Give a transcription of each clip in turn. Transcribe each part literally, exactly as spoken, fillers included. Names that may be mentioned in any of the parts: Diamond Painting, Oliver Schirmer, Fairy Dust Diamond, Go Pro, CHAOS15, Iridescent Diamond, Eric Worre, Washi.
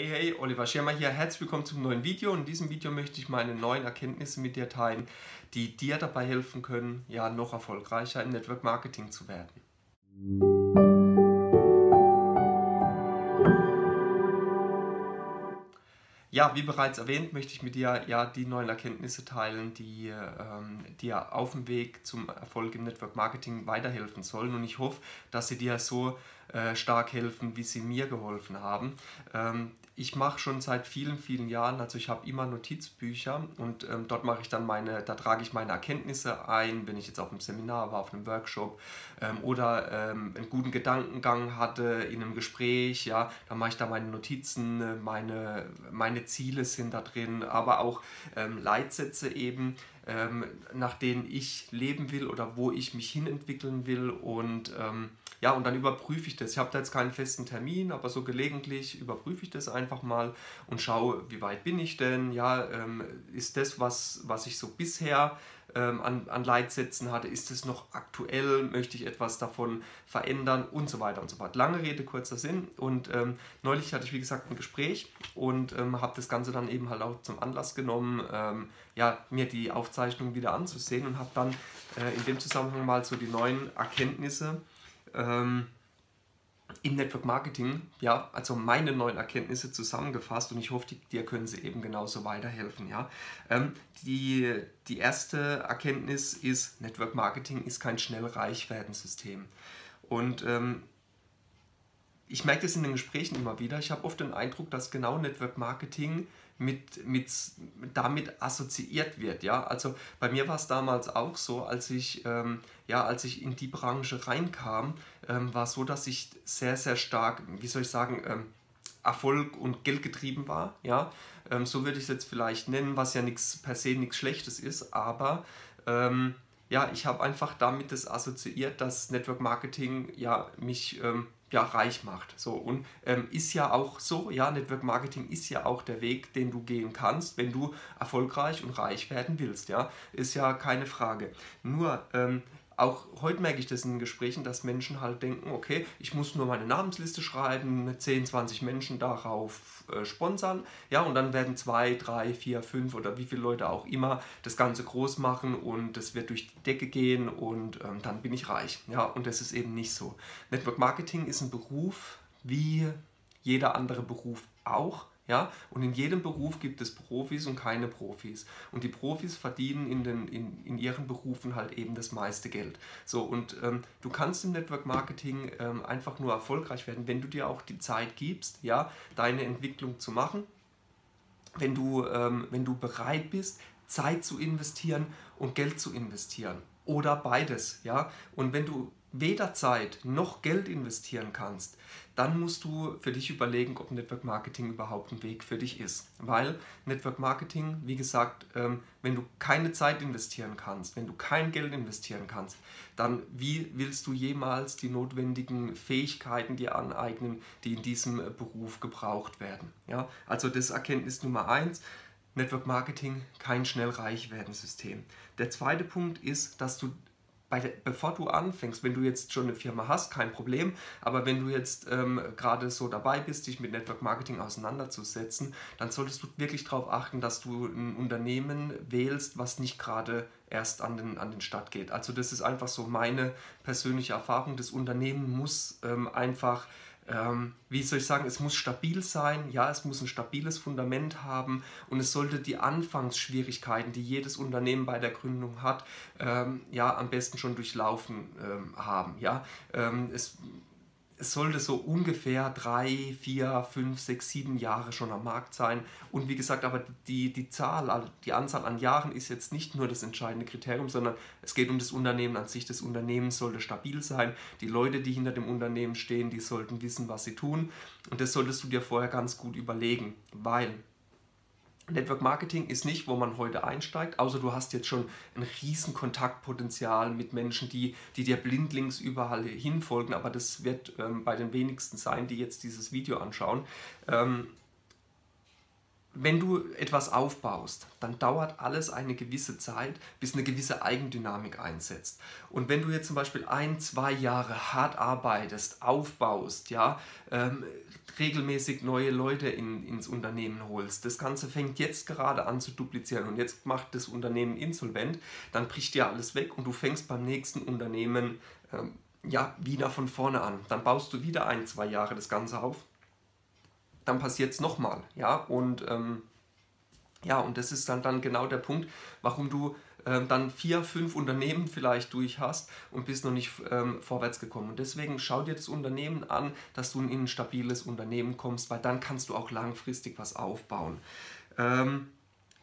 Hey hey, Oliver Schirmer hier, herzlich willkommen zum neuen Video. In diesem Video möchte ich meine neuen Erkenntnisse mit dir teilen, die dir dabei helfen können, ja noch erfolgreicher im Network Marketing zu werden. Ja, wie bereits erwähnt, möchte ich mit dir ja die neuen Erkenntnisse teilen, die ähm, dir auf dem Weg zum Erfolg im Network Marketing weiterhelfen sollen. Und ich hoffe, dass sie dir so äh, stark helfen, wie sie mir geholfen haben. Ähm, ich mache schon seit vielen, vielen Jahren, also ich habe immer Notizbücher und ähm, dort mache ich dann meine, da trage ich meine Erkenntnisse ein, wenn ich jetzt auf einem Seminar war, auf einem Workshop ähm, oder ähm, einen guten Gedankengang hatte in einem Gespräch, ja, dann mache ich da meine Notizen, meine, meine Ziele sind da drin, aber auch ähm, Leitsätze eben, ähm, nach denen ich leben will oder wo ich mich hin entwickeln will und ähm, ja, und dann überprüfe ich das. Ich habe da jetzt keinen festen Termin, aber so gelegentlich überprüfe ich das einfach mal und schaue, wie weit bin ich denn, ja, ähm, ist das, was, was ich so bisher ähm, an, an Leitsätzen hatte, ist es noch aktuell, möchte ich etwas davon verändern und so weiter und so fort. Lange Rede, kurzer Sinn und ähm, neulich hatte ich, wie gesagt, ein Gespräch und ähm, habe das Ganze dann eben halt auch zum Anlass genommen, ähm, ja, mir die Aufzeichnung wieder anzusehen und habe dann äh, in dem Zusammenhang mal so die neuen Erkenntnisse Ähm, im Network Marketing, ja, also meine neuen Erkenntnisse zusammengefasst und ich hoffe, dir können sie eben genauso weiterhelfen, ja. Ähm, die, die erste Erkenntnis ist, Network Marketing ist kein schnell reich werden System. Und ähm, ich merke das in den Gesprächen immer wieder, ich habe oft den Eindruck, dass genau Network Marketing mit, mit, damit assoziiert wird, ja, also bei mir war es damals auch so, als ich, ähm, ja, als ich in die Branche reinkam, ähm, war es so, dass ich sehr, sehr stark, wie soll ich sagen, ähm, Erfolg und Geld getrieben war, ja, ähm, so würde ich es jetzt vielleicht nennen, was ja nichts per se nichts Schlechtes ist, aber ähm, ja, ich habe einfach damit das assoziiert, dass Network Marketing ja mich ähm, ja, reich macht. So, und ähm, ist ja auch so, ja, Network Marketing ist ja auch der Weg, den du gehen kannst, wenn du erfolgreich und reich werden willst, ja, ist ja keine Frage. Nur, ähm, auch heute merke ich das in den Gesprächen, dass Menschen halt denken, okay, ich muss nur meine Namensliste schreiben, zehn, zwanzig Menschen darauf äh, sponsern, ja, und dann werden zwei, drei, vier, fünf oder wie viele Leute auch immer das Ganze groß machen und das wird durch die Decke gehen und ähm, dann bin ich reich, ja, und das ist eben nicht so. Network Marketing ist ein Beruf wie jeder andere Beruf auch, ja, und in jedem Beruf gibt es Profis und keine Profis. Und die Profis verdienen in, den, in, in ihren Berufen halt eben das meiste Geld. So, und ähm, du kannst im Network Marketing ähm, einfach nur erfolgreich werden, wenn du dir auch die Zeit gibst, ja, deine Entwicklung zu machen, wenn du, ähm, wenn du bereit bist, Zeit zu investieren und Geld zu investieren. Oder beides, ja. Und wenn du weder Zeit noch Geld investieren kannst, dann musst du für dich überlegen, ob Network Marketing überhaupt ein Weg für dich ist. Weil Network Marketing, wie gesagt, wenn du keine Zeit investieren kannst, wenn du kein Geld investieren kannst, dann wie willst du jemals die notwendigen Fähigkeiten dir aneignen, die in diesem Beruf gebraucht werden? Ja? Also das ist Erkenntnis Nummer eins. Network Marketing, kein schnell reich werden System. Der zweite Punkt ist, dass du, bei der, bevor du anfängst, wenn du jetzt schon eine Firma hast, kein Problem, aber wenn du jetzt ähm, gerade so dabei bist, dich mit Network Marketing auseinanderzusetzen, dann solltest du wirklich darauf achten, dass du ein Unternehmen wählst, was nicht gerade erst an den, an den Start geht. Also das ist einfach so meine persönliche Erfahrung, das Unternehmen muss ähm, einfach, Ähm, wie soll ich sagen, es muss stabil sein, ja, es muss ein stabiles Fundament haben und es sollte die Anfangsschwierigkeiten, die jedes Unternehmen bei der Gründung hat, ähm, ja, am besten schon durchlaufen ähm, haben, ja. Ähm, es, es sollte so ungefähr drei, vier, fünf, sechs, sieben Jahre schon am Markt sein und wie gesagt, aber die, die Zahl, die Anzahl an Jahren ist jetzt nicht nur das entscheidende Kriterium, sondern es geht um das Unternehmen an sich. Das Unternehmen sollte stabil sein, die Leute, die hinter dem Unternehmen stehen, die sollten wissen, was sie tun und das solltest du dir vorher ganz gut überlegen, weil Network Marketing ist nicht, wo man heute einsteigt, außer du hast jetzt schon ein riesen Kontaktpotenzial mit Menschen, die, die dir blindlings überall hinfolgen, aber das wird ähm, bei den wenigsten sein, die jetzt dieses Video anschauen. Ähm, wenn du etwas aufbaust, dann dauert alles eine gewisse Zeit, bis eine gewisse Eigendynamik einsetzt. Und wenn du jetzt zum Beispiel ein, zwei Jahre hart arbeitest, aufbaust, ja, ähm, regelmäßig neue Leute in, ins Unternehmen holst, das Ganze fängt jetzt gerade an zu duplizieren und jetzt macht das Unternehmen insolvent, dann bricht dir alles weg und du fängst beim nächsten Unternehmen ähm, ja, wieder von vorne an. Dann baust du wieder ein, zwei Jahre das Ganze auf. Dann passiert es nochmal, ja, und ähm, ja, und das ist dann, dann genau der Punkt, warum du ähm, dann vier, fünf Unternehmen vielleicht durch hast und bist noch nicht ähm, vorwärts gekommen. Und deswegen schau dir das Unternehmen an, dass du in ein stabiles Unternehmen kommst, weil dann kannst du auch langfristig was aufbauen. Ähm,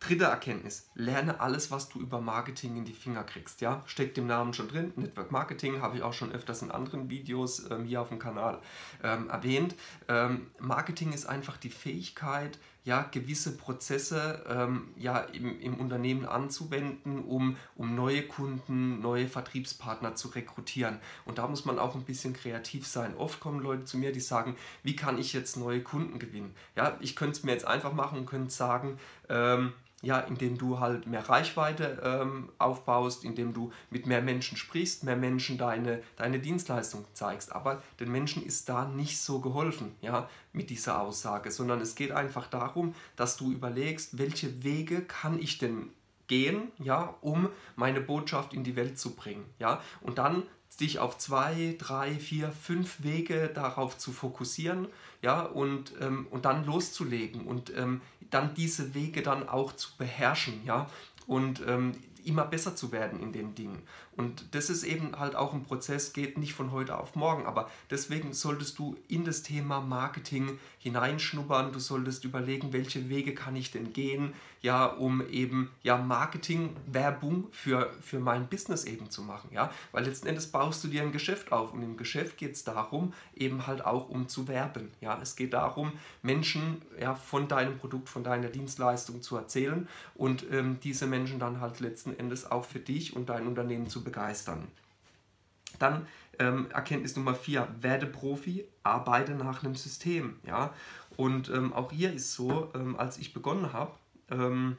dritte Erkenntnis, lerne alles, was du über Marketing in die Finger kriegst, ja, steckt im Namen schon drin, Network Marketing habe ich auch schon öfters in anderen Videos ähm, hier auf dem Kanal ähm, erwähnt. Ähm, Marketing ist einfach die Fähigkeit, ja, gewisse Prozesse ähm, ja, im, im Unternehmen anzuwenden, um, um neue Kunden, neue Vertriebspartner zu rekrutieren. Und da muss man auch ein bisschen kreativ sein. Oft kommen Leute zu mir, die sagen, wie kann ich jetzt neue Kunden gewinnen? Ja, ich könnte es mir jetzt einfach machen und könnte sagen, ähm, ja, indem du halt mehr Reichweite ähm, aufbaust, indem du mit mehr Menschen sprichst, mehr Menschen deine, deine Dienstleistung zeigst. Aber den Menschen ist da nicht so geholfen, ja, mit dieser Aussage, sondern es geht einfach darum, dass du überlegst, welche Wege kann ich denn gehen, ja, um meine Botschaft in die Welt zu bringen, ja, und dann dich auf zwei, drei, vier, fünf Wege darauf zu fokussieren, ja, und, ähm, und dann loszulegen und ähm, dann diese Wege dann auch zu beherrschen, ja, und ähm, immer besser zu werden in den Dingen. Und das ist eben halt auch ein Prozess, geht nicht von heute auf morgen, aber deswegen solltest du in das Thema Marketing hineinschnuppern, du solltest überlegen, welche Wege kann ich denn gehen, ja, um eben, ja, Marketing-Werbung für, für mein Business eben zu machen, ja, weil letzten Endes baust du dir ein Geschäft auf und im Geschäft geht es darum, eben halt auch um zu werben, ja, es geht darum, Menschen, ja, von deinem Produkt, von deiner Dienstleistung zu erzählen und ähm, diese Menschen dann halt letzten Endes auch für dich und dein Unternehmen zu begeistern. Dann ähm, Erkenntnis Nummer vier, werde Profi, arbeite nach einem System. Ja? Und ähm, auch hier ist so, ähm, als ich begonnen habe, ähm,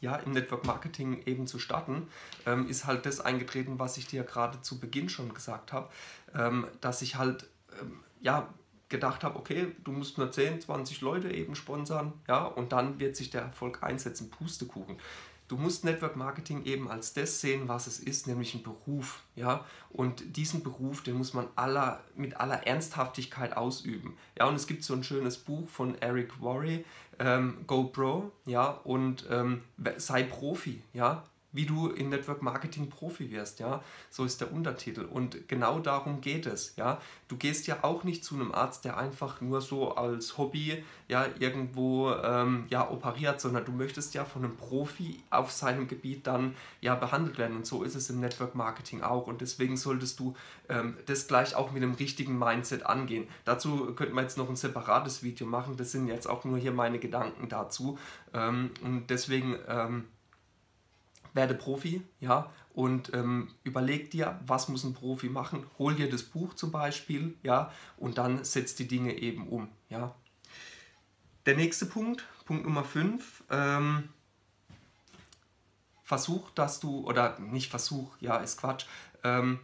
ja, im Network Marketing eben zu starten, ähm, ist halt das eingetreten, was ich dir gerade zu Beginn schon gesagt habe, ähm, dass ich halt, ähm, ja, gedacht habe, okay, du musst nur zehn, zwanzig Leute eben sponsern, ja, und dann wird sich der Erfolg einsetzen, Pustekuchen. Du musst Network Marketing eben als das sehen, was es ist, nämlich ein Beruf, ja, und diesen Beruf, den muss man aller, mit aller Ernsthaftigkeit ausüben, ja, und es gibt so ein schönes Buch von Eric Worre, ähm, Go Pro, ja, und ähm, sei Profi, ja, wie du im Network Marketing Profi wirst, ja, so ist der Untertitel und genau darum geht es, ja, du gehst ja auch nicht zu einem Arzt, der einfach nur so als Hobby, ja, irgendwo, ähm, ja, operiert, sondern du möchtest ja von einem Profi auf seinem Gebiet dann, ja, behandelt werden und so ist es im Network Marketing auch und deswegen solltest du ähm, das gleich auch mit dem richtigen Mindset angehen. Dazu könnten wir jetzt noch ein separates Video machen, das sind jetzt auch nur hier meine Gedanken dazu ähm, und deswegen, ähm, werde Profi, ja, und ähm, überleg dir, was muss ein Profi machen, hol dir das Buch zum Beispiel, ja, und dann setzt die Dinge eben um, ja. Der nächste Punkt, Punkt Nummer fünf, ähm, versuch, dass du, oder nicht versuch, ja, ist Quatsch, ähm,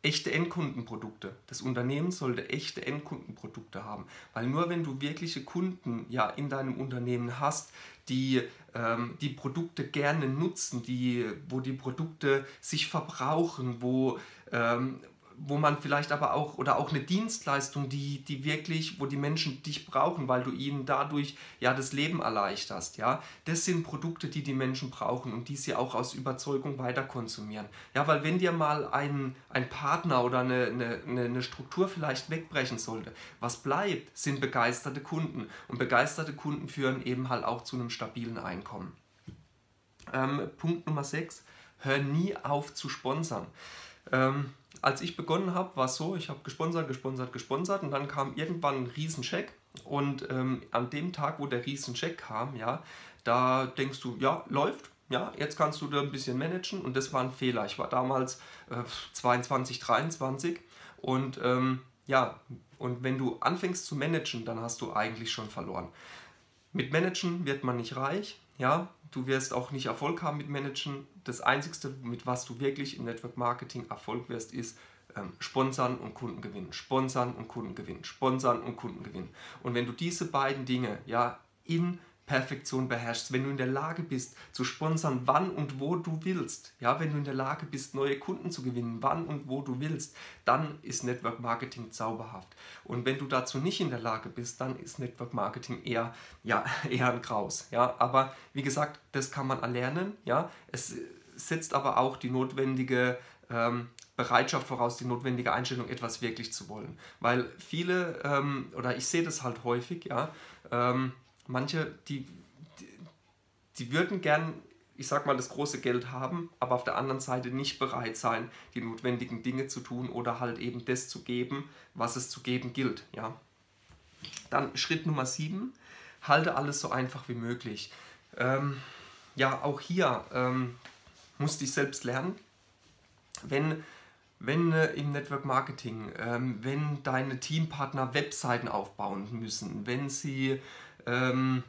echte Endkundenprodukte. Das Unternehmen sollte echte Endkundenprodukte haben, weil nur wenn du wirkliche Kunden, ja, in deinem Unternehmen hast, die ähm, die Produkte gerne nutzen, die, wo die Produkte sich verbrauchen, wo, ähm, wo man vielleicht aber auch, oder auch eine Dienstleistung, die, die wirklich, wo die Menschen dich brauchen, weil du ihnen dadurch, ja, das Leben erleichterst, ja, das sind Produkte, die die Menschen brauchen und die sie auch aus Überzeugung weiter konsumieren, ja, weil wenn dir mal ein, ein Partner oder eine, eine, eine Struktur vielleicht wegbrechen sollte, was bleibt, sind begeisterte Kunden und begeisterte Kunden führen eben halt auch zu einem stabilen Einkommen. Ähm, Punkt Nummer sechs, hör nie auf zu sponsern. Ähm, Als ich begonnen habe, war es so, ich habe gesponsert, gesponsert, gesponsert und dann kam irgendwann ein Riesencheck und ähm, an dem Tag, wo der Riesencheck kam, ja, da denkst du, ja, läuft, ja, jetzt kannst du da ein bisschen managen und das war ein Fehler. Ich war damals äh, zweiundzwanzig, dreiundzwanzig und ähm, ja, und wenn du anfängst zu managen, dann hast du eigentlich schon verloren. Mit Managen wird man nicht reich, ja, du wirst auch nicht Erfolg haben mit Managen. Das Einzige, mit was du wirklich im Network Marketing Erfolg wirst, ist ähm, Sponsern und Kunden gewinnen, Sponsern und Kunden gewinnen, Sponsern und Kunden gewinnen. Und wenn du diese beiden Dinge ja in Perfektion beherrschst, wenn du in der Lage bist zu sponsern, wann und wo du willst, ja, wenn du in der Lage bist, neue Kunden zu gewinnen, wann und wo du willst, dann ist Network Marketing zauberhaft. Und wenn du dazu nicht in der Lage bist, dann ist Network Marketing eher, ja, eher ein Graus. Ja. Aber wie gesagt, das kann man erlernen. Ja. Es setzt aber auch die notwendige ähm, Bereitschaft voraus, die notwendige Einstellung, etwas wirklich zu wollen. Weil viele, ähm, oder ich sehe das halt häufig, ja, ähm, manche, die, die, die würden gern, ich sag mal, das große Geld haben, aber auf der anderen Seite nicht bereit sein, die notwendigen Dinge zu tun oder halt eben das zu geben, was es zu geben gilt. Ja. Dann Schritt Nummer sieben, halte alles so einfach wie möglich. Ähm, ja, auch hier ähm, musste ich selbst lernen, wenn... Wenn äh, im Network Marketing, ähm, wenn deine Teampartner Webseiten aufbauen müssen, wenn sie, ähm,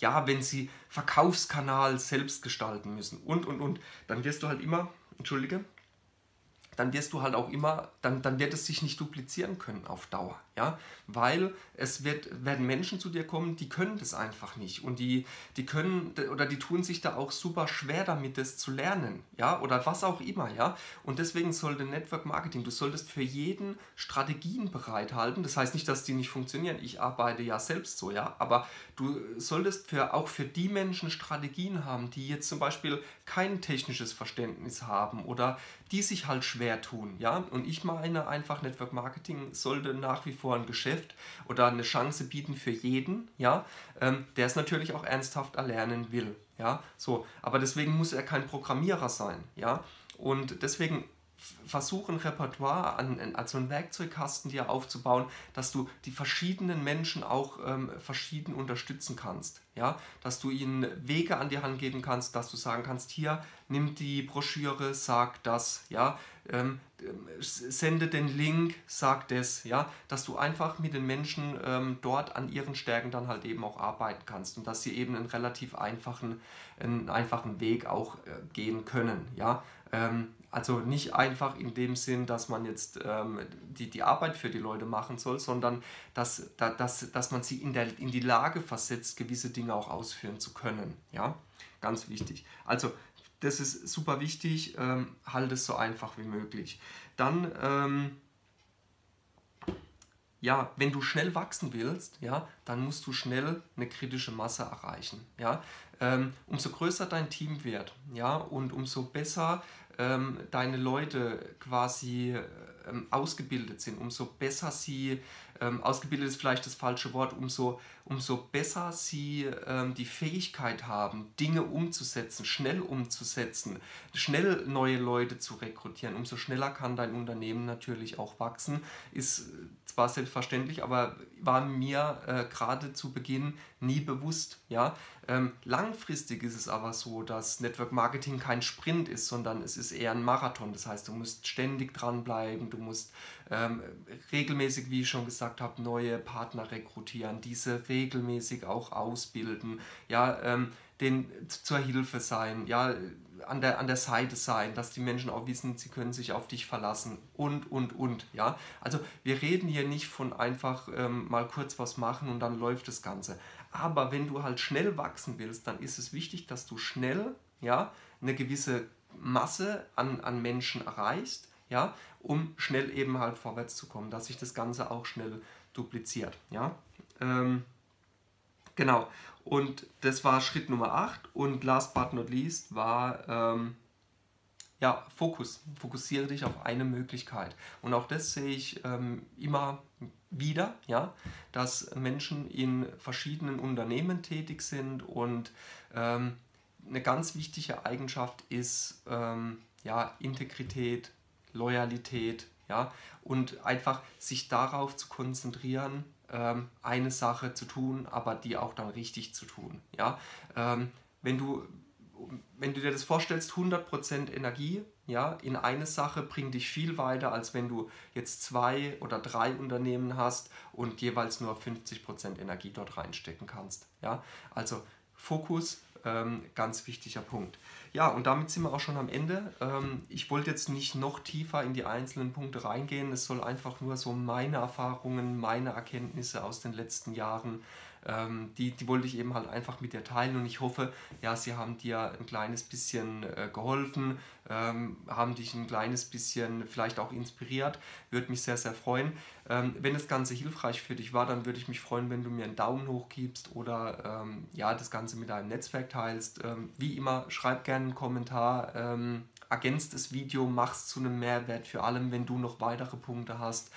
ja, wenn sie Verkaufskanal selbst gestalten müssen und, und, und, dann wirst du halt immer, entschuldige, dann wirst du halt auch immer, dann, dann wird es sich nicht duplizieren können auf Dauer, ja, weil es wird, werden Menschen zu dir kommen, die können das einfach nicht und die, die können, oder die tun sich da auch super schwer damit, das zu lernen, ja, oder was auch immer, ja, und deswegen sollte Network Marketing, du solltest für jeden Strategien bereithalten, das heißt nicht, dass die nicht funktionieren, ich arbeite ja selbst so, ja, aber du solltest für, auch für die Menschen Strategien haben, die jetzt zum Beispiel kein technisches Verständnis haben oder die sich halt schwer tun, ja, und ich meine einfach, Network Marketing sollte nach wie vor ein Geschäft oder eine Chance bieten für jeden, ja, ähm, der es natürlich auch ernsthaft erlernen will, ja, so, aber deswegen muss er kein Programmierer sein, ja, und deswegen versuch ein Repertoire, an, also einen Werkzeugkasten dir aufzubauen, dass du die verschiedenen Menschen auch ähm, verschieden unterstützen kannst. Ja? Dass du ihnen Wege an die Hand geben kannst, dass du sagen kannst, hier, nimm die Broschüre, sag das, ja? ähm, sende den Link, sag das. Ja? Dass du einfach mit den Menschen ähm, dort an ihren Stärken dann halt eben auch arbeiten kannst und dass sie eben einen relativ einfachen, einen einfachen Weg auch äh, gehen können. Ja? Ähm, Also nicht einfach in dem Sinn, dass man jetzt ähm, die, die Arbeit für die Leute machen soll, sondern dass, dass, dass man sie in, der, in die Lage versetzt, gewisse Dinge auch ausführen zu können. Ja, ganz wichtig. Also das ist super wichtig, ähm, halt es so einfach wie möglich. Dann, ähm, ja, wenn du schnell wachsen willst, ja, dann musst du schnell eine kritische Masse erreichen. Ja? Ähm, umso größer dein Team wird, ja, und umso besser deine Leute quasi ähm, ausgebildet sind, umso besser sie, ähm, ausgebildet ist vielleicht das falsche Wort, umso, umso besser sie ähm, die Fähigkeit haben, Dinge umzusetzen, schnell umzusetzen, schnell neue Leute zu rekrutieren, umso schneller kann dein Unternehmen natürlich auch wachsen. Ist zwar selbstverständlich, aber war mir äh, gerade zu Beginn nie bewusst. Ja? Ähm, langfristig ist es aber so, dass Network Marketing kein Sprint ist, sondern es ist eher ein Marathon, das heißt, du musst ständig dranbleiben, du musst ähm, regelmäßig, wie ich schon gesagt habe, neue Partner rekrutieren, diese regelmäßig auch ausbilden, ja, ähm, den zur Hilfe sein, ja, an der, an der Seite sein, dass die Menschen auch wissen, sie können sich auf dich verlassen und, und, und, ja. Also wir reden hier nicht von einfach ähm, mal kurz was machen und dann läuft das Ganze. Aber wenn du halt schnell wachsen willst, dann ist es wichtig, dass du schnell, ja, eine gewisse Masse an, an Menschen erreichst, ja, um schnell eben halt vorwärts zu kommen, dass sich das Ganze auch schnell dupliziert. Ja? Ähm, genau, und das war Schritt Nummer acht und last but not least war ähm, ja, Fokus. Fokussiere dich auf eine Möglichkeit und auch das sehe ich ähm, immer wieder, ja, dass Menschen in verschiedenen Unternehmen tätig sind und ähm, eine ganz wichtige Eigenschaft ist ähm, ja, Integrität, Loyalität, ja, und einfach sich darauf zu konzentrieren, ähm, eine Sache zu tun, aber die auch dann richtig zu tun. Ja. Ähm, wenn du wenn du dir das vorstellst, hundert Prozent Energie, ja, in eine Sache bringt dich viel weiter, als wenn du jetzt zwei oder drei Unternehmen hast und jeweils nur fünfzig Prozent Energie dort reinstecken kannst. Ja? Also Fokus, ähm, ganz wichtiger Punkt. Ja, und damit sind wir auch schon am Ende. Ähm, ich wollte jetzt nicht noch tiefer in die einzelnen Punkte reingehen. Es soll einfach nur so meine Erfahrungen, meine Erkenntnisse aus den letzten Jahren, Die, die wollte ich eben halt einfach mit dir teilen, und ich hoffe, ja, sie haben dir ein kleines bisschen äh, geholfen, ähm, haben dich ein kleines bisschen vielleicht auch inspiriert. Würde mich sehr, sehr freuen. Ähm, wenn das Ganze hilfreich für dich war, dann würde ich mich freuen, wenn du mir einen Daumen hoch gibst oder ähm, ja, das Ganze mit deinem Netzwerk teilst. Ähm, wie immer, schreib gerne einen Kommentar, ähm, ergänzt das Video, mach es zu einem Mehrwert, vor allem wenn du noch weitere Punkte hast.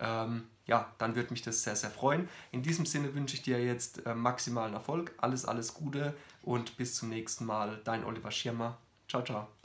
Ähm, Ja, dann würde mich das sehr, sehr freuen. In diesem Sinne wünsche ich dir jetzt maximalen Erfolg, alles, alles Gute und bis zum nächsten Mal. Dein Oliver Schirmer. Ciao, ciao.